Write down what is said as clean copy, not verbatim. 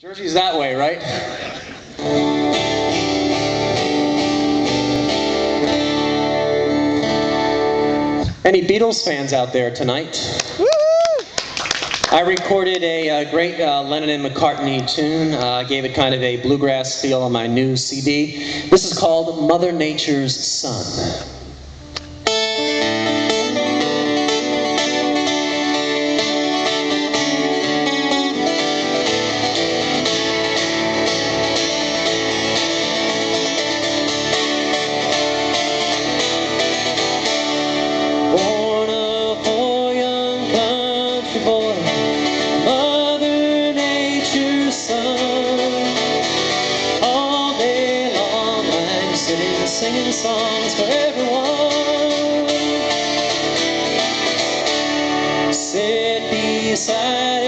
Jersey's that way, right? Any Beatles fans out there tonight? Woo! I recorded a great Lennon and McCartney tune. I gave it kind of a bluegrass feel on my new CD. This is called Mother Nature's Son. Singing songs for everyone. Sit beside